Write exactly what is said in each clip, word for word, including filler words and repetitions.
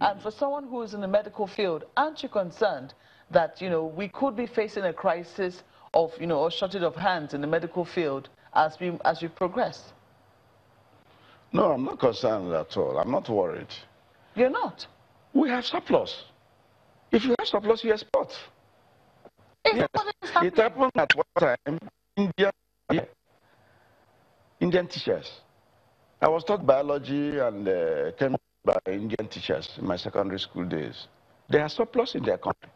And for someone who is in the medical field, aren't you concerned that, you know, we could be facing a crisis of, you know, a shortage of hands in the medical field as we, as we progress? No, I'm not concerned at all. I'm not worried. You're not? We have surplus. If you have surplus, you export. Yes. It happened at one time. India, Indian teachers. I was taught biology and uh, chemistry by Indian teachers in my secondary school days. They have surplus in their country.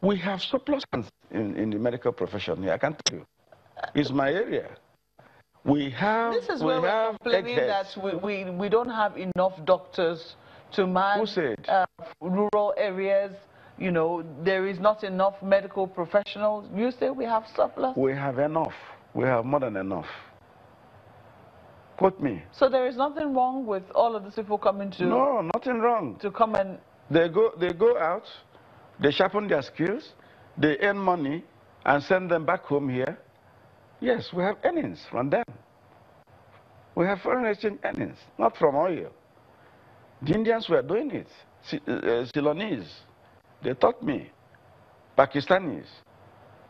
We have surplus in, in the medical profession here. I can tell you. It's my area. We have. This is we where we're complaining that we, we, we don't have enough doctors to man uh, rural areas. You know, there is not enough medical professionals. You say we have surplus? We have enough. We have more than enough. Quote me. So there is nothing wrong with all of these people coming to... No, nothing wrong. To come and... They go, they go out, they sharpen their skills, they earn money and send them back home here. Yes, we have earnings from them. We have foreign exchange earnings, not from oil. The Indians were doing it. Ceylonese, they taught me. Pakistanis,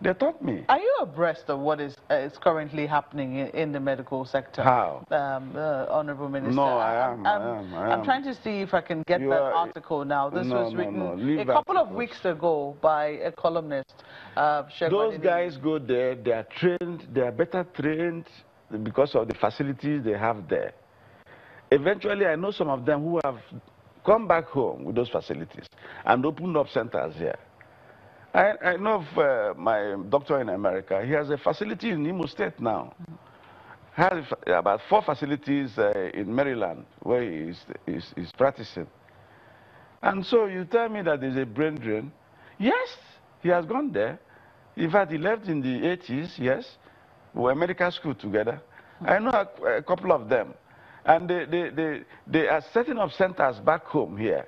they taught me. Are you abreast of what is, uh, is currently happening in, in the medical sector? How? Um, uh, Honorable Minister. No, I am, I'm, I am, I am. I'm trying to see if I can get you that are, article now. This no, was written no, no. a couple articles. of weeks ago by a columnist. Uh, Those guys go there, they are trained, they are better trained because of the facilities they have there. Eventually, I know some of them who have come back home with those facilities and opened up centers here. I, I know of uh, my doctor in America. He has a facility in Nemo State now. Has about four facilities uh, in Maryland where he is, is, is practicing. And so you tell me that there's a brain drain. Yes, he has gone there. In fact, he left in the eighties, yes. We were in medical school together. I know a, a couple of them. And they, they, they, they are setting up centers back home here.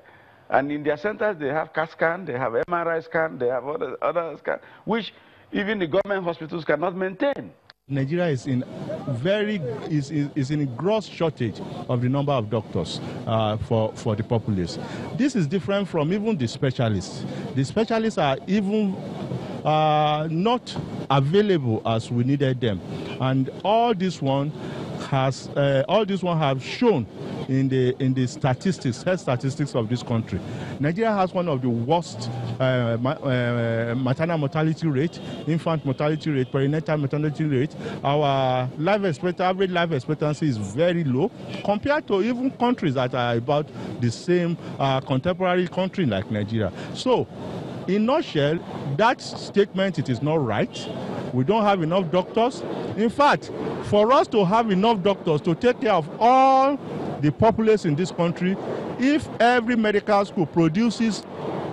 And in their centers, they have CAT scan, they have M R I scan, they have other, other scans, which even the government hospitals cannot maintain. Nigeria is in very is, is, is in a gross shortage of the number of doctors uh, for, for the populace. This is different from even the specialists. The specialists are even uh, not available as we needed them. And all this one has uh, all this one have shown in the in the statistics, health statistics of this country. Nigeria has one of the worst uh, ma uh, maternal mortality rate, infant mortality rate, perinatal mortality rate. Our life expect average life expectancy is very low compared to even countries that are about the same uh, contemporary country like Nigeria. So, in a nutshell, that statement, it is not right. We don't have enough doctors. In fact, for us to have enough doctors to take care of all the populace in this country, if every medical school produces,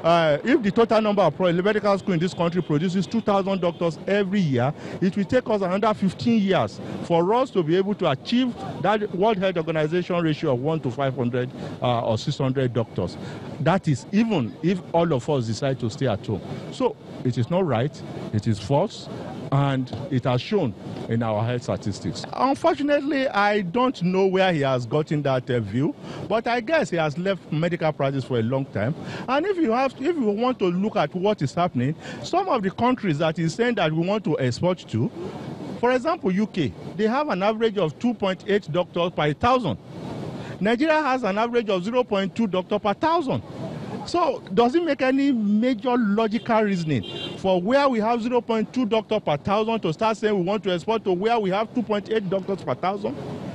uh, if the total number of medical schools in this country produces two thousand doctors every year, it will take us another fifteen years for us to be able to achieve that World Health Organization ratio of one to five hundred uh, or six hundred doctors. That is even if all of us decide to stay at home. So it is not right, it is false, and it has shown in our health statistics. Unfortunately, I don't know where he has gotten that uh, view, but I guess he has left medical practice for a long time. And if you have, if you want to look at what is happening, some of the countries that he's saying that we want to export to, for example, U K, they have an average of two point eight doctors per thousand. Nigeria has an average of zero point two doctors per thousand. So does it make any major logical reasoning for where we have zero point two doctors per thousand to start saying we want to export to where we have two point eight doctors per thousand?